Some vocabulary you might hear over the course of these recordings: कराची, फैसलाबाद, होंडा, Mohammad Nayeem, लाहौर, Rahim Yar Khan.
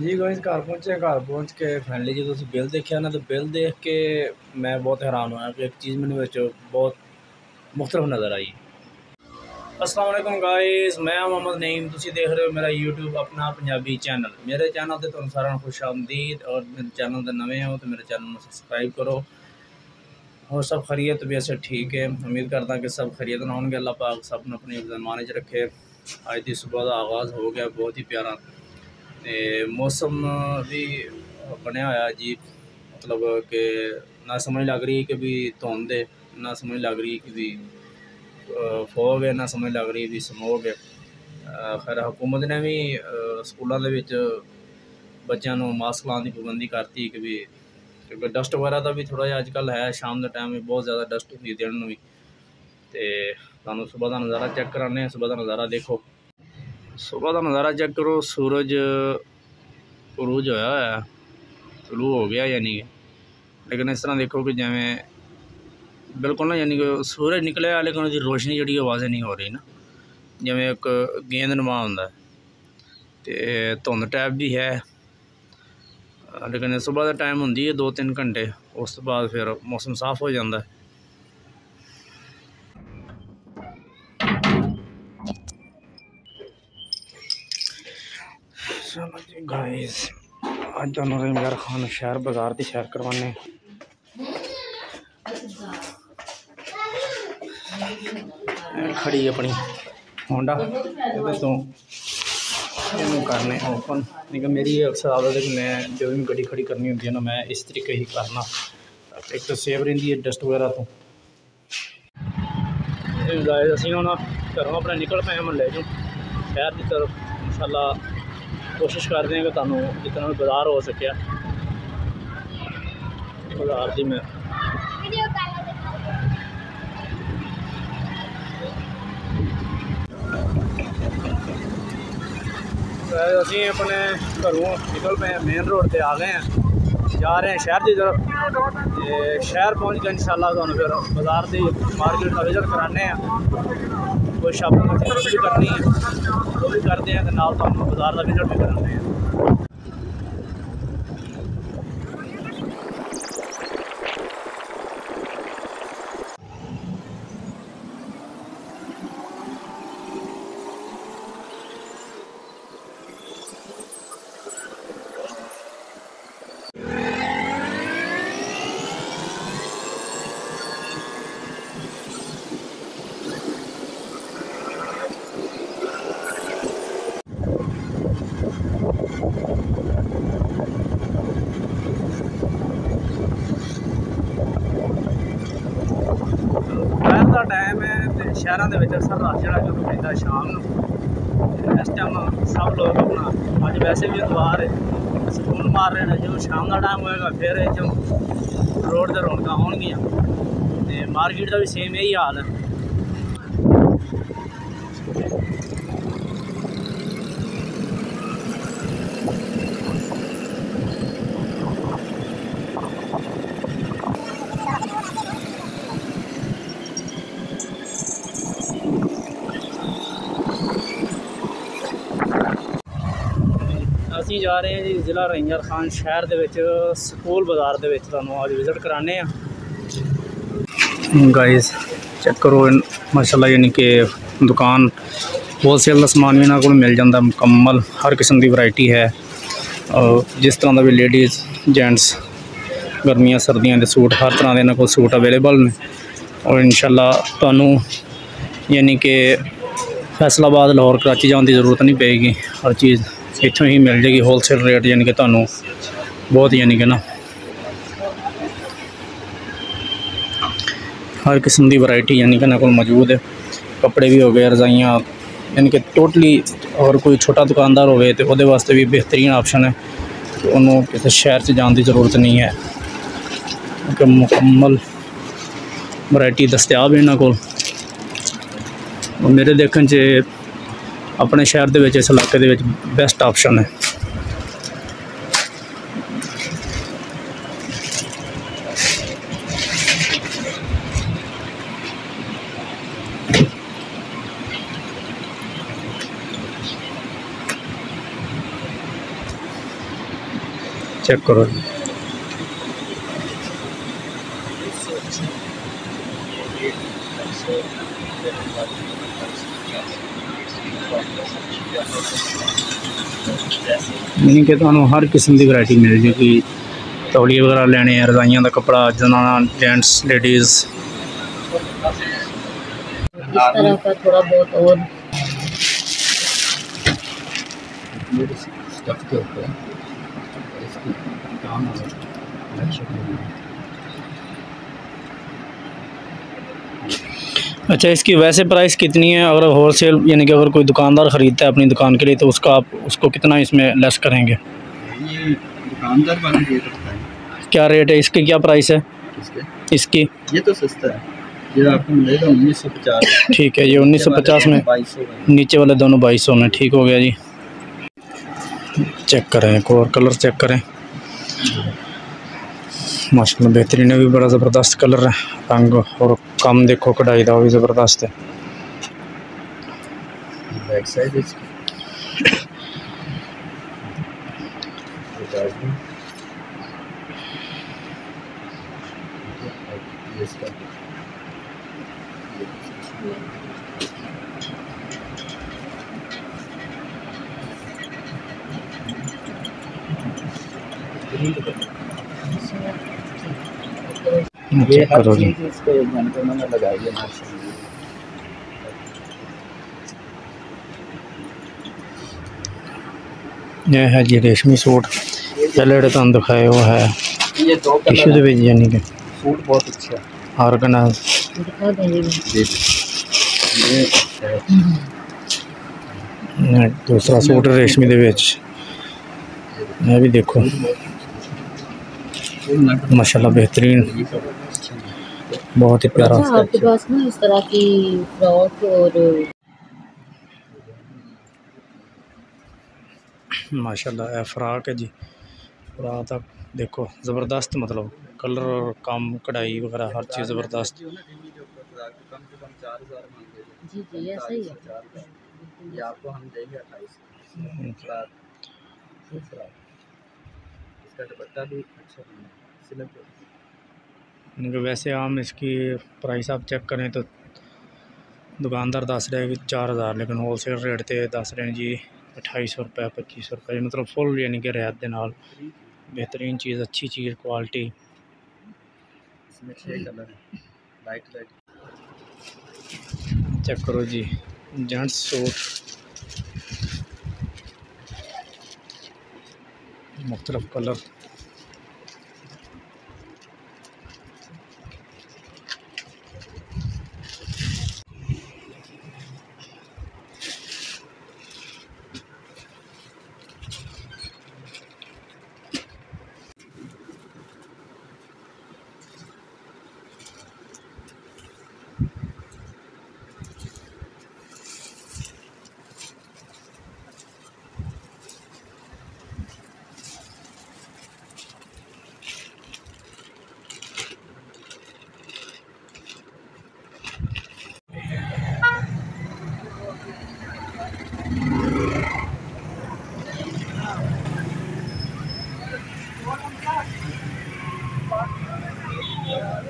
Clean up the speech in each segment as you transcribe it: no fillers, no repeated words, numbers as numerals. जी guys घर पहुँचे। घर पहुँच के फाइनली जो तुम बिल देखिया ना, तो बिल देख के मैं बहुत हैरान होया कि एक चीज़ मैंने बहुत मुख्तलिफ नज़र आई। अस्सलाम वालेकुम गाइस, मैं मोहम्मद नईम, तुम देख रहे हो मेरा यूट्यूब अपना पंजाबी चैनल। मेरे चैनल से तुम सारा खुश आमदीद, और मेरे चैनल से नवे हो तो मेरे चैनल में सबसक्राइब करो। और सब खैरियत भी ऐसे ठीक है, उम्मीद करता कि सब खैरियत ना होंगे। अल्लाह पाक सब ने अपने जमाने च रखे। आज की सुबह का आगाज़ हो गया बहुत ही प्यारा, मौसम भी बनया होया जी, मतलब कि ना समझ लग रही कि भी धुंद है, ना समझ लग रही कि भी फोग है, ना समझ लग रही भी समोग है। खैर हुकूमत ने भी स्कूलों के बच्चों को मास्क लाने की पाबंदी करती कि भी, क्योंकि डस्ट वगैरह का भी थोड़ा जहा अजकल है, शाम के टाइम में बहुत ज़्यादा डस्ट होती है, दिन भी। तो सुबह का नज़ारा चेक कराने, सुबह का नज़ारा देखो, सुबह का नज़ारा चेक करो। सूरज उरूज होया है, तलू हो गया यानी कि, लेकिन इस तरह देखो कि जिमें बिल्कुल ना यानी कि सूरज निकलिया लेकिन उसकी रोशनी जी वाजे नहीं हो रही ना, जिमें एक गेंद नुमा होंदा है। तो धुंध टाइप भी है, लेकिन सुबह का टाइम होंदी है 2-3 घंटे, उस तो बाद फिर मौसम साफ हो जाता है। चलो जी गाइस, आज तुहानू रहीम यार खान शहर बाजार की सैर करवाने। खड़ी अपनी होंडा तो करने ओपन, नहीं कि मेरी अक्सर आदत है कि मैं जो भी गड्डी खड़ी करनी होती है ना, मैं इस तरीके ही करना, एक तो सेफ रही है डस्ट वगैरह तो। गाइस असीं हुण घरों अपने निकल पे महल चों शहर की तरफ, इंशाअल्लाह कोशिश करते हैं कि तुहानू जितना भी बाजार हो सके बाजार की मैं असी अपने घरों निकल पे मेन रोड पर आ गए हैं, जा रहे हैं शहर की तरफ। शहर पहुँच के इंशाल्लाह तुहानू फिर बाजार की मार्केट का विजिट कराने हैं, कोई शॉपिंग भी करनी है वो भी करते हैं, नाल तुहानू बाजार का विजिट भी कराते हैं। टाइम है तो शहर के अक्सर रश जरा जो पैदा शाम को, इस टाइम सब लोग अपना अज वैसे भी इतवार है सुकून मार रहे हैं। जो शाम का टाइम होएगा फिर जो रोड से रौनक हो, मार्केट का भी सेम यही हाल है। ਅਸੀਂ जा रहे हैं जी जिला रहीम यार खान शहर के स्कूल बाजार के आज विजिट कराने हैं। गाइस चेक करो माशाल्लाह, यानी कि दुकान होलसेल का समान भी इन्होंने को मिल जाता, मुकम्मल हर किस्म की वैरायटी है। और जिस तरह का भी लेडीज़ जेंट्स गर्मियां सर्दियां के सूट, हर तरह के इन्होंने को सूट अवेलेबल ने। और इंशाल्लाह तुहानू यानी कि फैसलाबाद लाहौर कराची जाने की जरूरत नहीं पेगी, हर चीज़ इतों ही मिल जाएगी होलसेल रेट, यानी कि थानू बहुत यानी कि ना हर किस्म की वैरायटी यानी कि ना कोल मौजूद है। कपड़े भी हो गए, रजाइयाँ, यानी कि टोटली अगर कोई छोटा दुकानदार होवे तो वो वास्ते भी बेहतरीन ऑप्शन है, तो उन्होंने किसी शहर से जाने की जरूरत नहीं है, क्योंकि मुकम्मल वैरायटी दस्तियाब है इन्हों को। मेरे देखने से अपने शहर के इस इलाके के बेस्ट ऑप्शन है। चेक करो। यानी कि तुहानू हर किस्म की वैरायटी मिल जाएगी, तौलिए वगैरह लैने, रजाइयां का कपड़ा, जनाना, जेंट्स, लेडीज़ थोड़ा बहुत। और अच्छा, इसकी वैसे प्राइस कितनी है? अगर होलसेल यानी कि अगर कोई दुकानदार ख़रीदता है अपनी दुकान के लिए तो उसका आप उसको कितना इसमें लेस करेंगे? ये दुकानदार वाला रेट रखता है। क्या रेट है इसकी, क्या प्राइस है इसकी? ये तो सस्ता है, ये आपको मिलेगा 1950। ठीक है, ये 1950 में, नीचे वाले दोनों 2200 में। ठीक हो गया जी, चेक करें और कलर चेक करें। माशाल्लाह बेहतरीन है, भी बड़ा ज़बरदस्त कलर है, रंग और काम देखो कढ़ाई का भी ज़बरदस्त है। बैक साइड ये हर चीज़ इसको उन्होंने लगाई है। ये है जी रेशमी सूट, पहले तो दिखाए वो है टिशू से भेजी, यानी कि सूट बहुत अच्छा ऑर्गेनाइज। दूसरा सूट रेशमी दे, यह भी देखो माशाल्लाह बेहतरीन, बहुत ही प्यारा। आपके पास ना इस तरह की फ्रॉक और माशाल्लाह फ्रॉक है जी, पूरा तक देखो ज़बरदस्त, मतलब कलर और काम कढ़ाई वगैरह हर चीज़ ज़बरदस्त। जी जी ऐसा ही है, आपको हम देंगे 2800। वैसे आम इसकी प्राइस आप चेक करें तो दुकानदार दस रहे 4000, लेकिन होलसेल रेट तो दस रहे जी 2800 रुपये, 2500 रुपये, मतलब फुल यानी कि रियायत के नाल। बेहतरीन चीज़, अच्छी चीज़, क्वालिटी। इसमें 6 कलर है, लाइट लाइट चेक करो जी। जेंट्स सूट मुख्तलिफ कलर,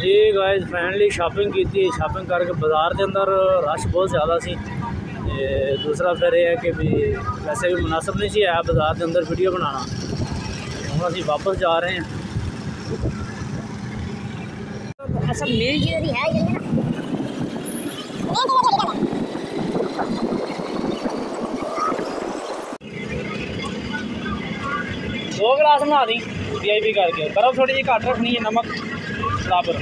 जी गाइस फाइनली शॉपिंग की थी, शॉपिंग करके बाज़ार के अंदर रश बहुत ज़्यादा सी। दूसरा फिर यह है कि भी वैसे भी मुनासिब नहीं सी है बाज़ार के अंदर वीडियो बनाना। हम अभी वापस जा रहे हैं। दो गिलास बना दी DIP करके, बर्फ़ थोड़ी जी घट रखनी है, नमक बराबर।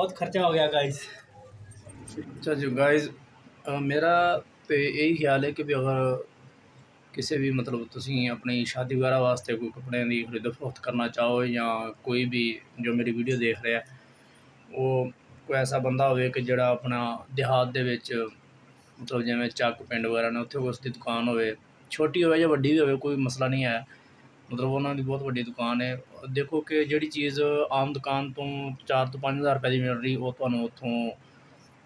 बहुत खर्चा हो गया गाइस। अच्छा जी गाइस, मेरा तो यही ख्याल है कि भी अगर किसी भी मतलब तुम अपनी शादी वगैरह वास्ते कोई कपड़े की खरीदो फरोख्त करना चाहो या कोई भी जो मेरी वीडियो देख रहा है वो कोई ऐसा बंदा हो कि जड़ा अपना देहात के मतलब जिमें चक पिंड वगैरह ने उत्थे उसकी दुकान हो, छोटी हो या वड्डी भी हो कोई मसला नहीं है, मतलब उन्होंने बहुत वड्डी दुकान है। देखो कि जी चीज़ आम दुकान तो 4 तो 5 हज़ार रुपए की मिल रही वो तुम्हें उतों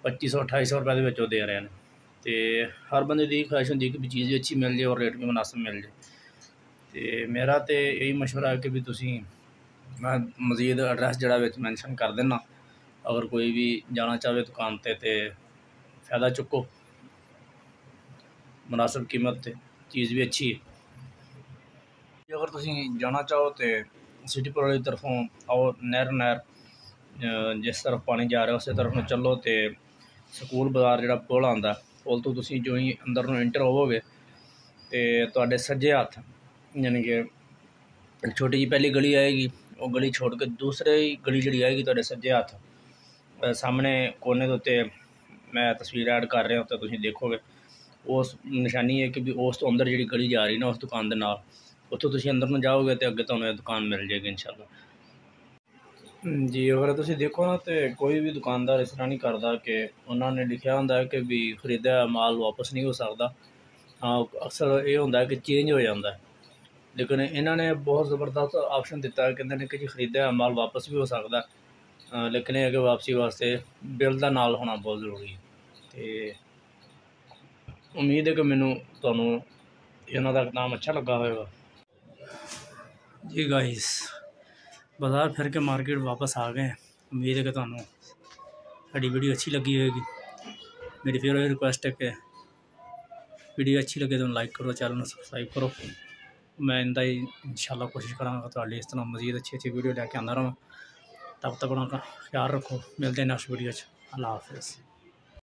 2500 2800 रुपए के वो दे रहे हैं। तो हर बंदे की ख्वाहिश होंगी कि भी चीज़ भी अच्छी मिल जाए और रेट भी मुनासिब मिल जाए। तो मेरा तो यही मशवरा है कि भी तुम मैं मजीद एड्रैस जरा मैंशन कर देना, अगर कोई भी जाना चाहे दुकान पर तो फ़ायदा चुको, मुनासिब कीमत पर चीज़ भी अच्छी है। अगर तुम जाना चाहो तो सिटी पुल तरफों आओ, नहर नहर जिस तरफ पानी जा रहा उस तरफ में चलो तो स्कूल बाजार जो पुल आता पुल तो तुम जो ही अंदर में इंटर होवोगे तो सज्जे हाथ यानी कि एक छोटी जी पहली गली आएगी और गली छोड़ के दूसरी गली जी आएगी तो सज्जे हाथ सामने कोने उत्ते मैं तस्वीर ऐड कर रहा तो तुम देखोगे उस निशानी है कि भी उस तो अंदर जी गली जा रही ना उस दुकान के नाल उतो तुम अंदर में जाओगे तो अगे तुम्हें तो दुकान मिल जाएगी इंशाल्लाह जी। अगर तुम देखो ना तो कोई भी दुकानदार इस तरह नहीं करता कि उन्होंने लिखा होता है कि भी खरीदा माल वापस नहीं हो सकता। हाँ अक्सर ये होता है कि चेंज हो जाता है, लेकिन इन्होंने बहुत ज़बरदस्त ऑप्शन दिता है कहते हैं कि जी खरीदा माल वापस भी हो सकता है, लेकिन यह है कि वापसी वास्ते बिल का नाल होना बहुत जरूरी है। तो उम्मीद है कि मैं तुम्हें इन्हों का काम अच्छा लगा होगा जी। गाइस बाज़ार फिर के मार्केट वापस आ गए हैं, उम्मीद है कि तुहानू साडी वीडियो अच्छी लगी होगी। मेरी फिर वही रिक्वेस्ट है कि वीडियो अच्छी लगे तो लाइक करो, चैनल में सबसक्राइब करो। मैं इंदा ही इंशाल्लाह कोशिश करांगा तुहाडे इस तरह मजीद अच्छी अच्छी वीडियो लेके आंदा रहां। तब तक अपना ख्याल रखो, मिलते हैं नेक्स्ट वीडियो। अल्लाह हाफिज़।